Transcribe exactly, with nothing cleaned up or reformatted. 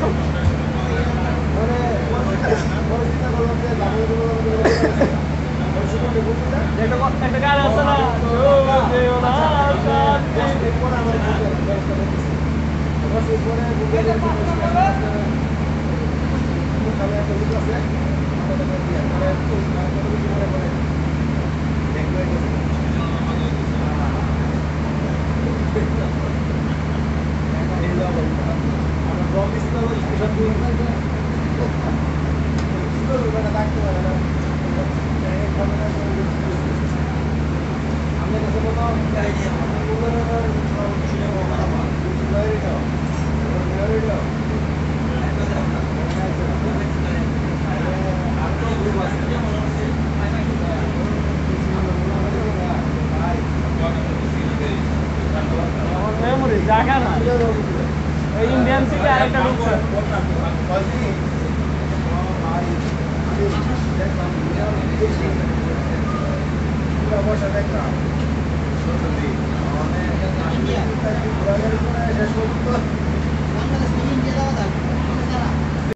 I'm going to speak in Kerala.